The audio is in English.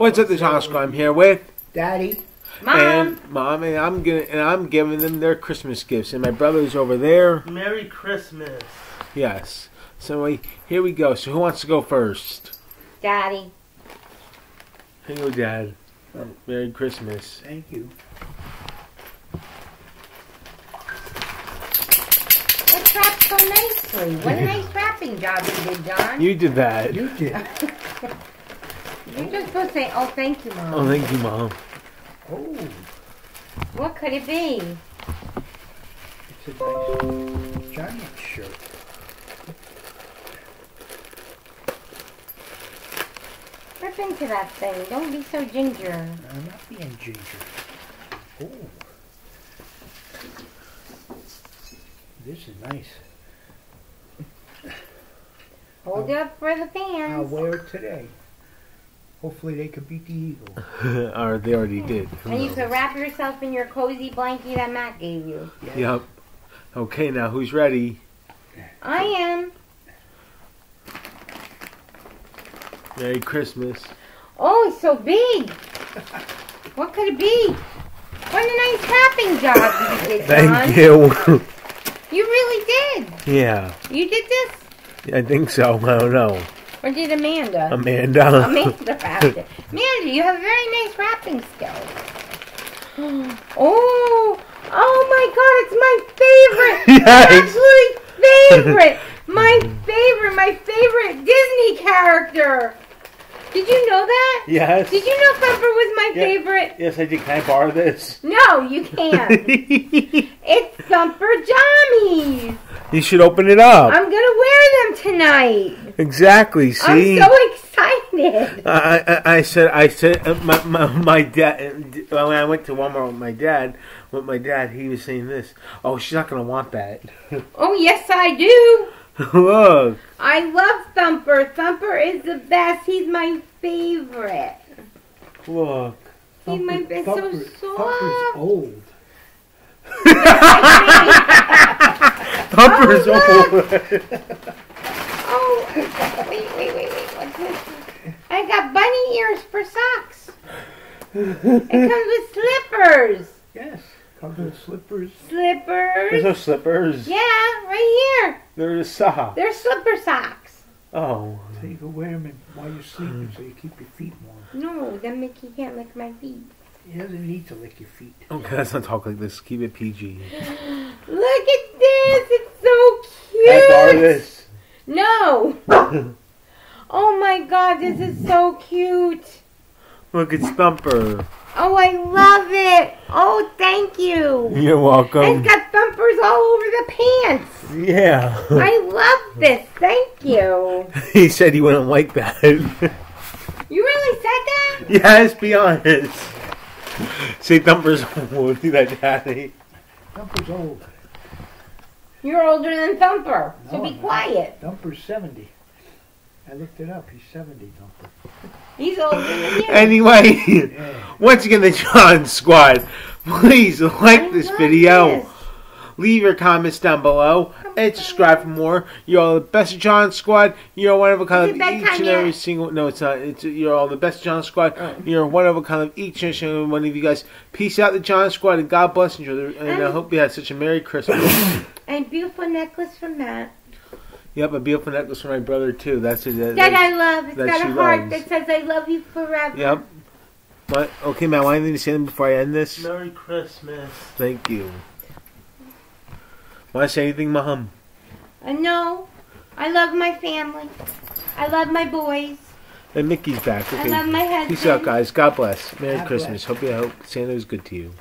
What's up, the John Squad? I'm here with Daddy, Mom, and Mom, and I'm giving them their Christmas gifts, and my brother's over there. Merry Christmas. Yes. So here we go. So who wants to go first? Daddy. Here you go, Dad. Oh, Merry Christmas. Thank you. That's wrapped so nicely. What a nice wrapping job you did, John. You did that. You did. You're just supposed to say, oh, thank you, Mom. Oh, thank you, Mom. Oh. What could it be? It's a nice giant shirt. Rip into that thing. Don't be so ginger. I'm not being ginger. Oh. This is nice. Hold it up for the fans. I'll wear it today. Hopefully they could beat the Eagles. Or they already did. And you could wrap yourself in your cozy blanket that Matt gave you. Yes. Yep. Okay, now who's ready? I am. Merry Christmas. Oh, it's so big. What could it be? What a nice wrapping job you did, John. Thank you. You really did. Yeah. You did this? I think so. I don't know. Or did Amanda? Amanda wrapped it. Amanda, you have a very nice wrapping skill. Oh, oh my God, it's my favorite. My absolute favorite. My favorite Disney character. Did you know that? Yes. Did you know Pepper was my favorite? Yes, I did. Can I borrow this? No, you can't. It's Thumper Jammies. You should open it up. I'm going to wear them tonight. Exactly, see? I'm so excited. I said, my dad, when I went to Walmart with my dad, he was saying this. Oh, she's not going to want that. Oh, yes, I do. Look. I love Thumper. Thumper is the best. He's my favorite. Look. He's my best. So soft. Thumper's old. Thumper's old. Oh, wait. What's this? I got bunny ears for socks. It comes with slippers. Yes. Comes with slippers. Slippers. There's no slippers. Yeah, right here. They're socks. They're slipper socks. Oh. So you can wear them while you're sleeping so you keep your feet warm. No, then Mickey can't lick my feet. He doesn't need to lick your feet. Okay, let's not talk like this. Keep it PG. Look at this. It's so cute. I borrow this. No. Oh my God, this is so cute. Look, it's Thumper. Oh, I love it. Oh, thank you. You're welcome. It's got thumpers all over the pants. Yeah. I love this. Thank you. He said he wouldn't like that. You really said that? Yes, be honest. See, Thumper's old. Do that, Daddy. Thumper's old. You're older than Thumper, no, so be quiet. Thumper's 70. I looked it up. He's 70, Thumper. He's older than you. Anyway, yeah. Once again, the John Squad. Please like this video. This. Leave your comments down below and subscribe for more. You're all the best John Squad. You're one of a kind of each and every single. No, it's not. It's, you're all the best John Squad. You're one of a kind of each and every one of you guys. Peace out, the John Squad, and God bless each other. And I hope you had such a Merry Christmas. And beautiful necklace from Matt. Yep, a beautiful necklace for my brother, too. That's it. That I love. It's got a heart that says, I love you forever. Yep. What? Okay, Matt, why didn't you say them before I end this? Merry Christmas. Thank you. Want to say anything, Mom? No. I love my family. I love my boys. And Mickey's back. Okay. I love my husband. Peace out, guys. God bless. Merry Christmas. Hope Santa's good to you.